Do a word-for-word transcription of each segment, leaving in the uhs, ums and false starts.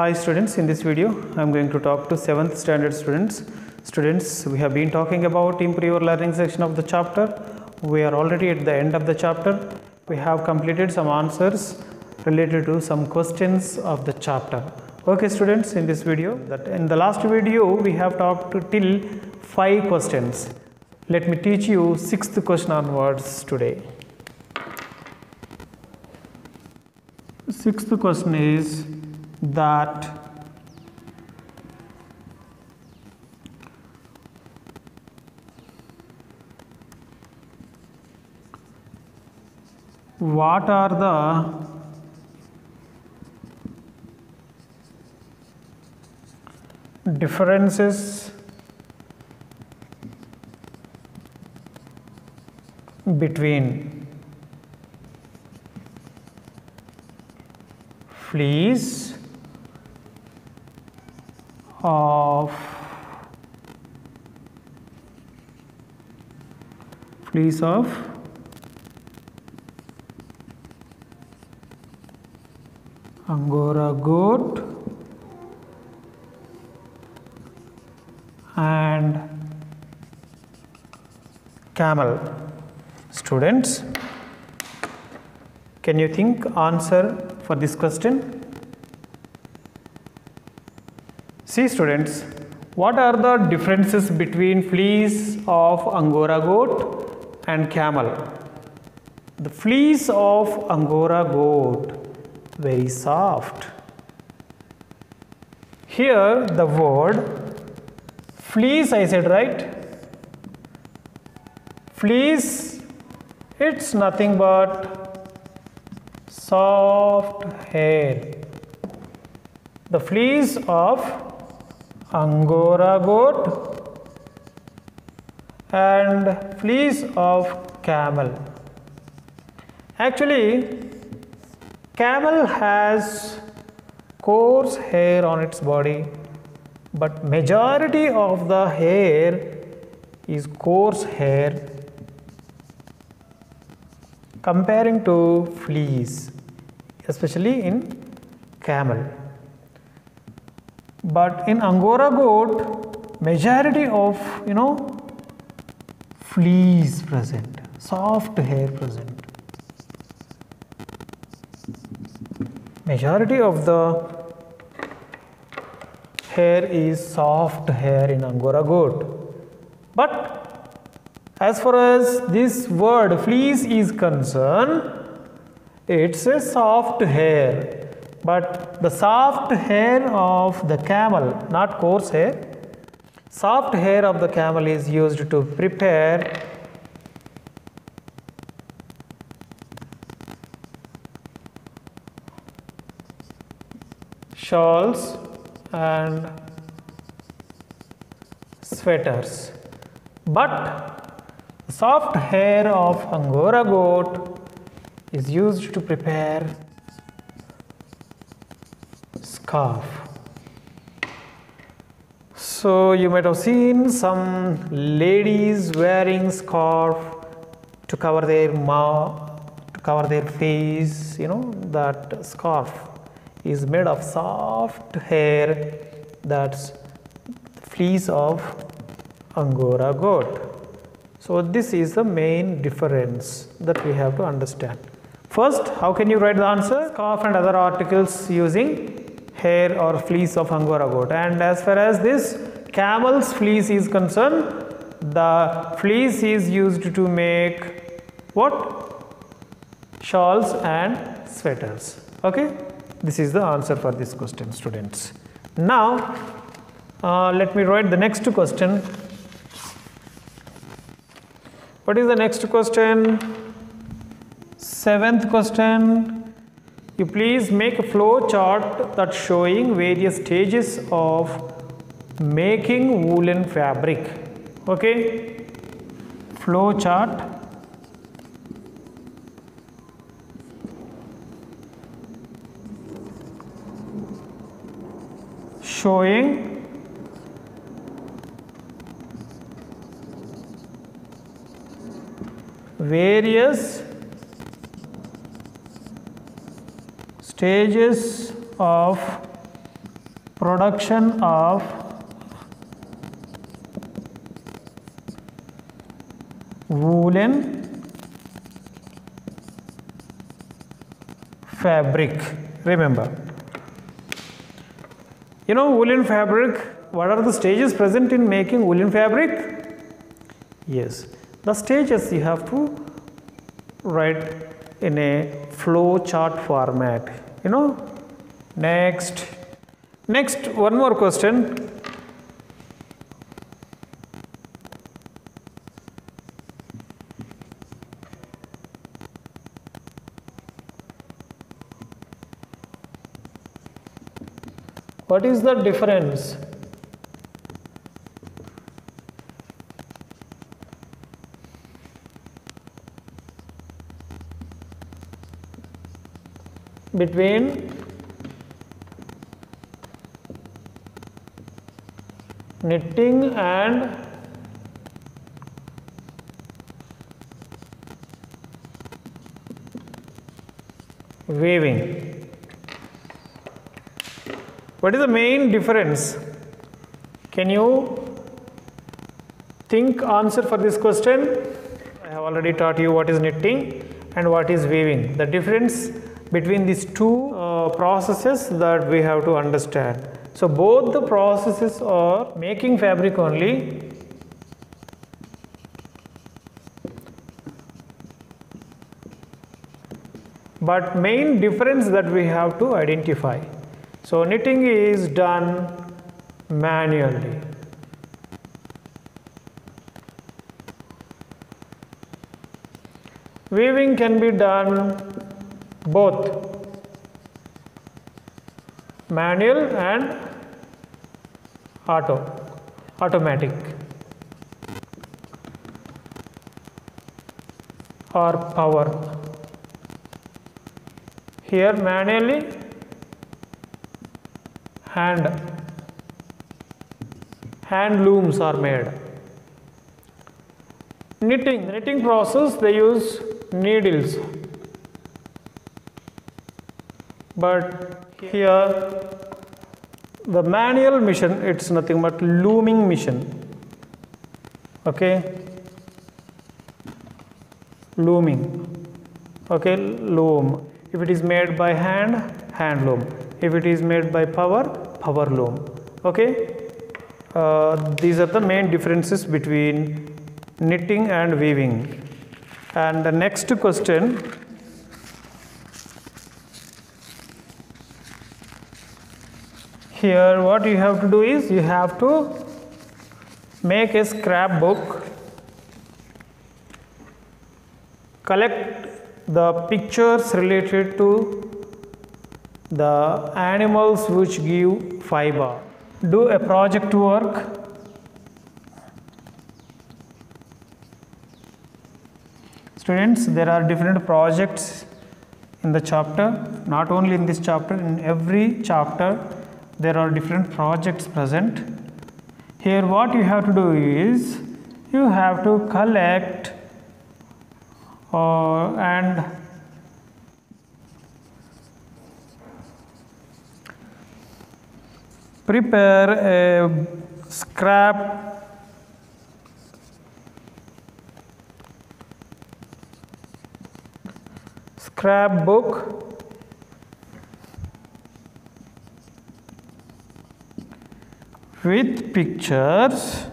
Hi students, in this video I am going to talk to seventh standard students. Students, we have been talking about improve your learning section of the chapter. We are already at the end of the chapter. We have completed some answers related to some questions of the chapter. Okay students, in this video, that in the last video we have talked to till five questions. Let me teach you sixth question onwards today. Sixth question is that what are the differences between fleas of fleas of Angora goat and camel? Students, can you think answer for this question? See students, what are the differences between fleas of Angora goat and camel? The fleas of Angora goat, very soft. Here the word fleas, I said, right? Fleas, it's nothing but soft hair. The fleas of Angora goat and fleas of camel. Actually, camel has coarse hair on its body, but majority of the hair is coarse hair comparing to fleas, especially in camel. But in Angora goat, majority of, you know, fleas present, soft hair present. Majority of the hair is soft hair in Angora goat. But as far as this word fleas is concerned, it's a soft hair. But the soft hair of the camel, not coarse hair, soft hair of the camel is used to prepare shawls and sweaters. But the soft hair of Angora goat is used to prepare scarf. So you might have seen some ladies wearing scarf to cover their mouth, to cover their face. You know, that scarf is made of soft hair, that's fleece of Angora goat. So this is the main difference that we have to understand. First, how can you write the answer? Scarf and other articles using hair or fleece of Angora goat. And as far as this camel's fleece is concerned, the fleece is used to make what? Shawls and sweaters. Okay, this is the answer for this question, students. Now uh, let me write the next question. What is the next question? Seventh question. You please make a flow chart that showing various stages of making woolen fabric. Okay, flow chart showing various stages of production of woolen fabric. Remember, you know woolen fabric. What are the stages present in making woolen fabric? Yes, the stages you have to write in a flow chart format, you know. Next, next one more question. What is the difference between knitting and weaving? What is the main difference? Can you think answer for this question? I have already taught you what is knitting and what is weaving. The difference between these two uh, processes that we have to understand. So both the processes are making fabric only. But main difference that we have to identify. So knitting is done manually. Weaving can be done both manual and auto automatic or power. Here manually, hand hand looms are made. Knitting knitting process, they use needles, but here the manual machine, it's nothing but looming machine. Okay, looming. Okay, loom. If it is made by hand, hand loom. If it is made by power, power loom. Okay, uh, these are the main differences between knitting and weaving. And the next question, here what you have to do is you have to make a scrapbook, collect the pictures related to the animals which give fiber. Do a project work. Students, there are different projects in the chapter. Not only in this chapter, in every chapter there are different projects present. Here what you have to do is you have to collect uh, and prepare a scrap scrapbook with pictures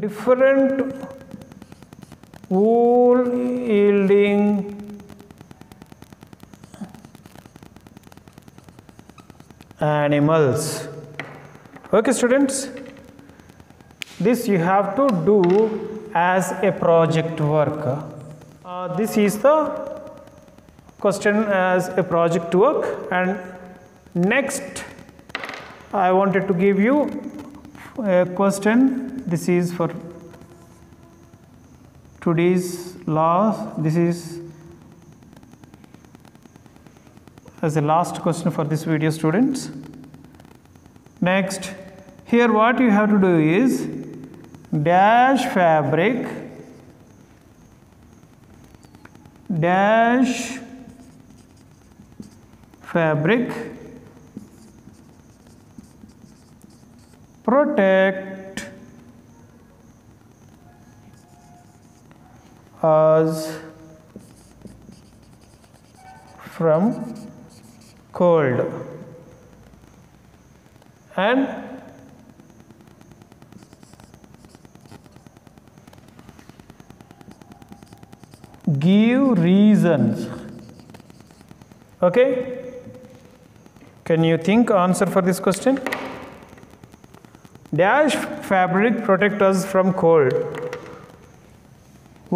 different wool yielding animals. Okay students, this you have to do as a project work. Uh, this is the question as a project work. And next I wanted to give you a question. This is for today's last, this is as the last question for this video, students. Next, here what you have to do is dash fabric dash fabric protect us from cold and give reasons. Okay, can you think answer for this question? Dash fabric protect us from cold.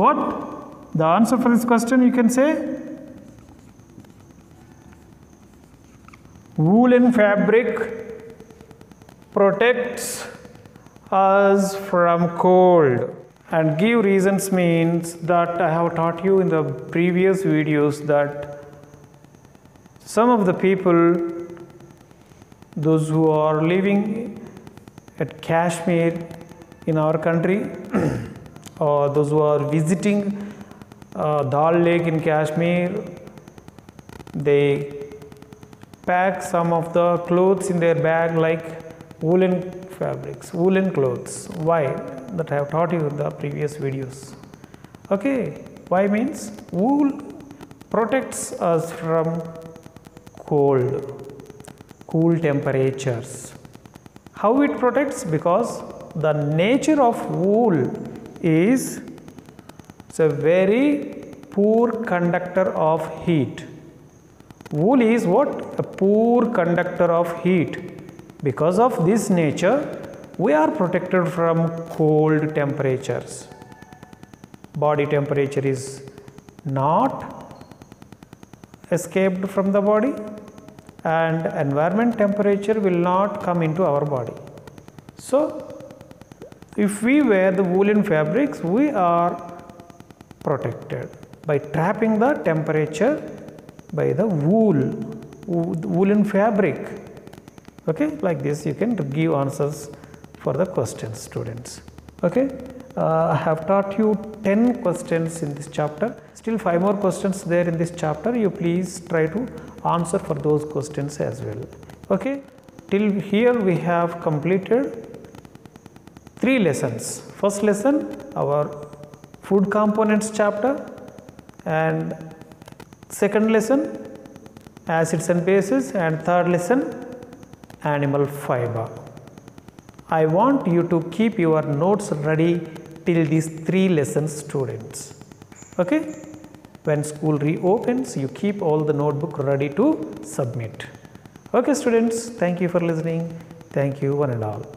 What the answer for this question? You can say woolen fabric protects us from cold. And give reasons means that I have taught you in the previous videos that some of the people, those who are living at Kashmir in our country or those who are visiting uh, Dal Lake in Kashmir, they pack some of the clothes in their bag like woolen fabrics, woolen clothes. Why? That I have taught you in the previous videos. Okay, why means wool protects us from cold, cool temperatures. How it protects? Because the nature of wool is it's a very poor conductor of heat. Wool is what? A poor conductor of heat. Because of this nature, we are protected from cold temperatures. Body temperature is not escaped from the body, and environment temperature will not come into our body. So, if we wear the woolen fabrics, we are protected by trapping the temperature by the wool, woolen fabric. Okay, like this you can give answers for the questions, students. Okay, uh, I have taught you ten questions in this chapter. Still five more questions there in this chapter. You please try to answer for those questions as well. Okay, till here we have completed three lessons. First lesson, our food components chapter, and second lesson, acids and bases, and third lesson, animal fiber. I want you to keep your notes ready till these three lessons, students. Okay? When school reopens, you keep all the notebook ready to submit. Okay, students, thank you for listening. Thank you one and all.